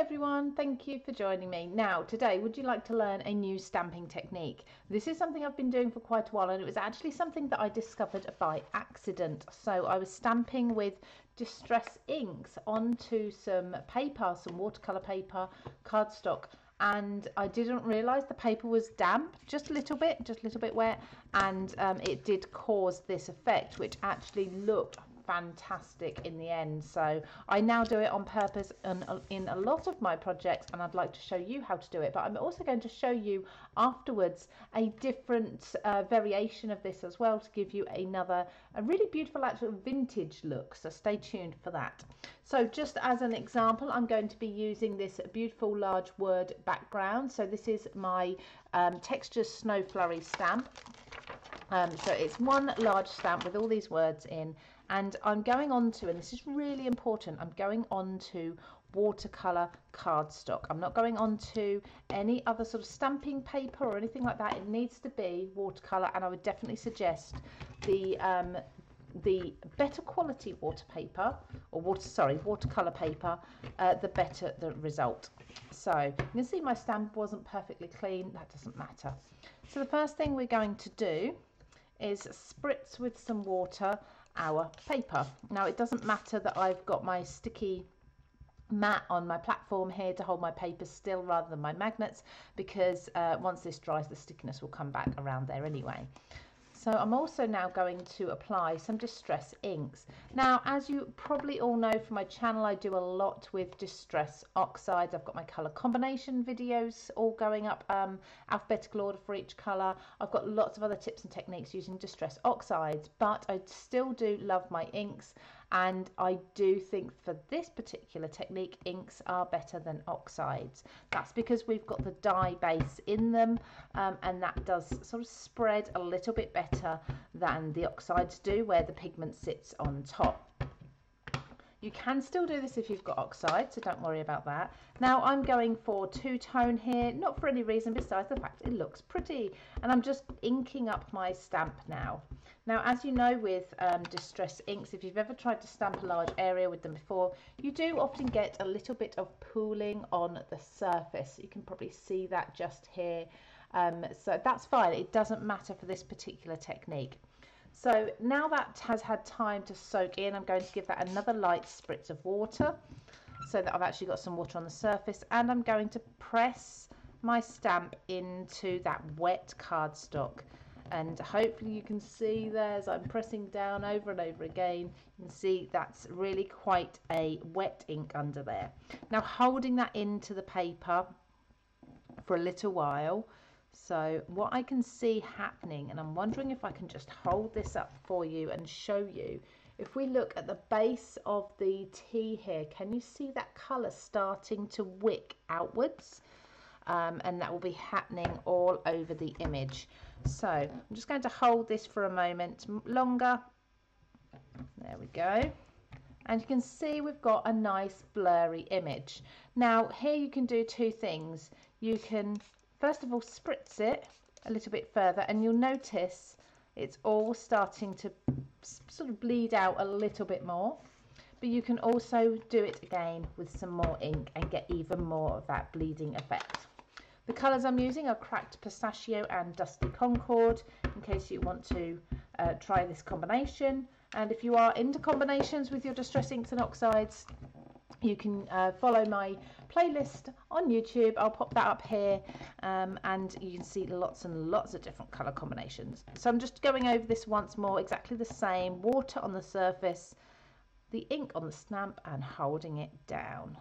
everyone, thank you for joining me. Now today, would you like to learn a new stamping technique? This is something I've been doing for quite a while, and it was actually something that I discovered by accident. So I was stamping with distress inks onto some paper, some watercolor paper, cardstock, and I didn't realize the paper was damp, just a little bit wet, and it did cause this effect, which actually looked fantastic in the end. So I now do it on purpose and in a lot of my projects, and I'd like to show you how to do it, but I'm also going to show you afterwards a different variation of this as well, to give you a really beautiful actual vintage look, so stay tuned for that. So just as an example, I'm going to be using this beautiful large word background. So this is my texture snow flurry stamp. So it's one large stamp with all these words in, and I'm going on to, and this is really important, I'm going on to watercolor cardstock. I'm not going on to any other sort of stamping paper or anything like that. It needs to be watercolor, and I would definitely suggest the better quality watercolor paper, the better the result. So you can see my stamp wasn't perfectly clean. That doesn't matter. So the first thing we're going to do is spritz with some water our paper. Now it doesn't matter that I've got my sticky mat on my platform here to hold my paper still rather than my magnets, because once this dries, the stickiness will come back around there anyway. So I'm also now going to apply some distress inks. Now, as you probably all know from my channel, I do a lot with distress oxides. I've got my colour combination videos all going up, alphabetical order for each colour. I've got lots of other tips and techniques using distress oxides, but I still do love my inks. And I do think for this particular technique, inks are better than oxides. That's because we've got the dye base in them, and that does sort of spread a little bit better than the oxides do, where the pigment sits on top. You can still do this if you've got oxides, so don't worry about that. Now I'm going for two-tone here, not for any reason besides the fact it looks pretty, and I'm just inking up my stamp now. Now, as you know, with distress inks, if you've ever tried to stamp a large area with them before, you do often get a little bit of pooling on the surface. You can probably see that just here. So that's fine. It doesn't matter for this particular technique. So now that has had time to soak in, I'm going to give that another light spritz of water, so that I've actually got some water on the surface, and I'm going to press my stamp into that wet cardstock. And hopefully you can see there, as I'm pressing down over and over again, you can see that's really quite a wet ink under there. Now holding that into the paper for a little while. So what I can see happening, and I'm wondering if I can just hold this up for you and show you, if we look at the base of the T here, can you see that colour starting to wick outwards? And that will be happening all over the image. So I'm just going to hold this for a moment longer. There we go. And you can see we've got a nice blurry image. Now here you can do two things. You can first of all spritz it a little bit further, and you'll notice it's all starting to sort of bleed out a little bit more. But you can also do it again with some more ink and get even more of that bleeding effect. The colours I'm using are Cracked Pistachio and Dusty Concord, in case you want to try this combination. And if you are into combinations with your distress inks and oxides, you can follow my playlist on YouTube. I'll pop that up here, and you can see lots and lots of different colour combinations. So I'm just going over this once more, exactly the same, water on the surface, the ink on the stamp, and holding it down.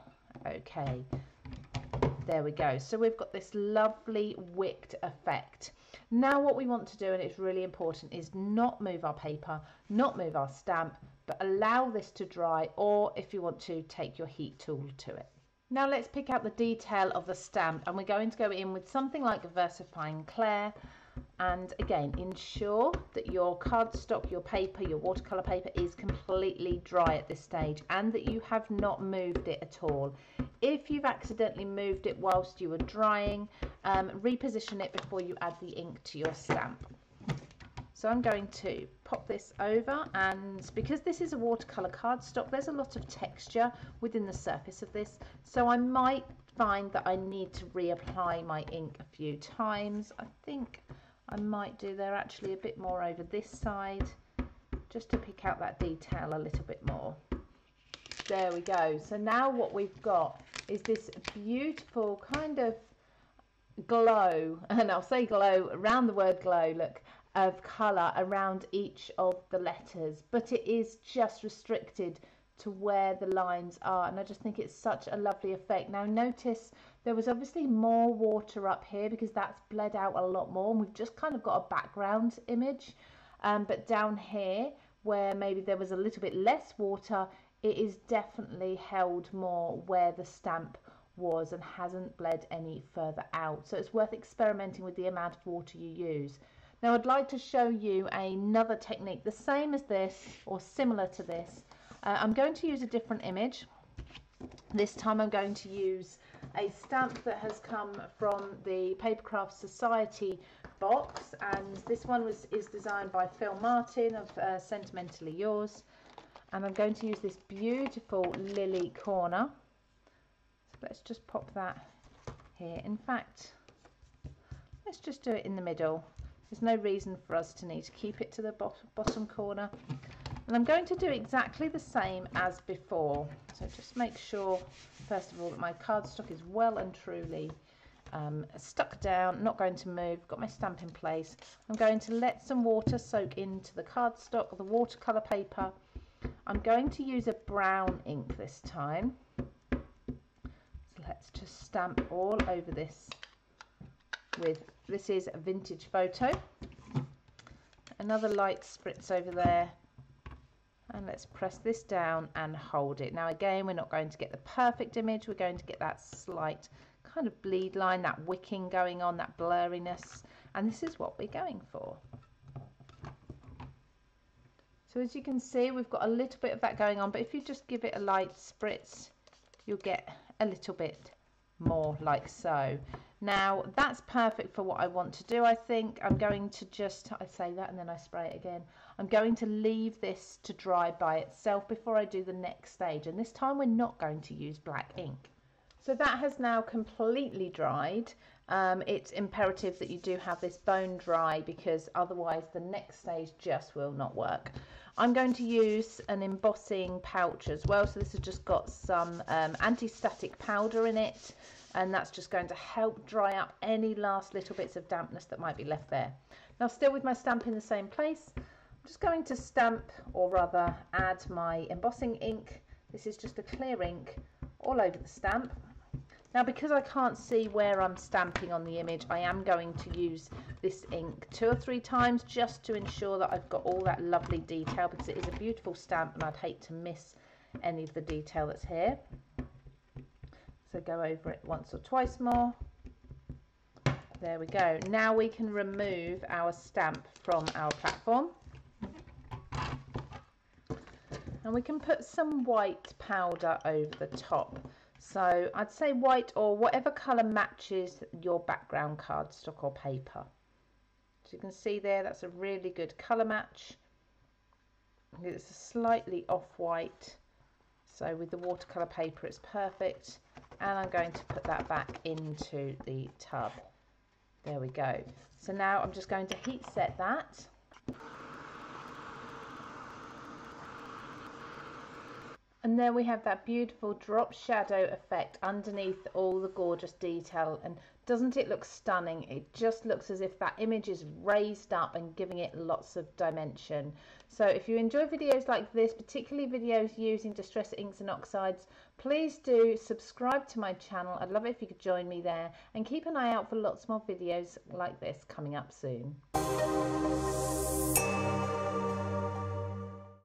Okay. There we go. So we've got this lovely wicked effect. Now what we want to do, and it's really important, is not move our paper, not move our stamp, but allow this to dry, or if you want to, take your heat tool to it. Now let's pick out the detail of the stamp, and we're going to go in with something like VersaFine Clair. And again, ensure that your cardstock, your paper, your watercolor paper is completely dry at this stage, and that you have not moved it at all. If you've accidentally moved it whilst you were drying, reposition it before you add the ink to your stamp. So I'm going to pop this over, and because this is a watercolour cardstock, there's a lot of texture within the surface of this, so I might find that I need to reapply my ink a few times. I think I might do there actually a bit more over this side, just to pick out that detail a little bit more. There we go. So now what we've got is this beautiful kind of glow, and I'll say glow around the word glow, look, of colour around each of the letters, but it is just restricted to where the lines are, and I just think it's such a lovely effect. Now notice there was obviously more water up here because that's bled out a lot more, and we've just kind of got a background image, but down here where maybe there was a little bit less water, it is definitely held more where the stamp was and hasn't bled any further out. So it's worth experimenting with the amount of water you use. Now I'd like to show you another technique, the same as this or similar to this. I'm going to use a different image. This time I'm going to use a stamp that has come from the Paper Craft Society box, and this one is designed by Phil Martin of Sentimentally Yours, and I'm going to use this beautiful lily corner. So let's just pop that here. In fact, let's just do it in the middle. There's no reason for us to need to keep it to the bottom corner. And I'm going to do exactly the same as before. So just make sure, first of all, that my cardstock is well and truly stuck down, not going to move, got my stamp in place. I'm going to let some water soak into the cardstock, the watercolour paper. I'm going to use a brown ink this time. So let's just stamp all over this with, this is a vintage photo. Another light spritz over there. And let's press this down and hold it. Now again, we're not going to get the perfect image. We're going to get that slight kind of bleed line, that wicking going on, that blurriness. And this is what we're going for. So as you can see, we've got a little bit of that going on, but if you just give it a light spritz, you'll get a little bit more like so. Now that's perfect for what I want to do, I think. I'm going to just, I say that and then I spray it again. I'm going to leave this to dry by itself before I do the next stage. And this time we're not going to use black ink. So that has now completely dried. It's imperative that you do have this bone dry because otherwise the next stage just will not work. I'm going to use an embossing pouch as well. So this has just got some anti-static powder in it. And that's just going to help dry up any last little bits of dampness that might be left there. Now still with my stamp in the same place, I'm just going to stamp, or rather add my embossing ink. This is just a clear ink all over the stamp. Now because I can't see where I'm stamping on the image, I am going to use this ink 2 or 3 times just to ensure that I've got all that lovely detail, because it is a beautiful stamp and I'd hate to miss any of the detail that's here. So go over it once or twice more. There we go. Now we can remove our stamp from our platform. And we can put some white powder over the top. So I'd say white or whatever colour matches your background cardstock or paper. So you can see there, that's a really good colour match. It's a slightly off-white. So with the watercolour paper, it's perfect. And I'm going to put that back into the tub. There we go. So now I'm just going to heat set that. And there we have that beautiful drop shadow effect underneath all the gorgeous detail. And doesn't it look stunning? It just looks as if that image is raised up and giving it lots of dimension. So if you enjoy videos like this, particularly videos using distress inks and oxides, please do subscribe to my channel. I'd love it if you could join me there, and keep an eye out for lots more videos like this coming up soon.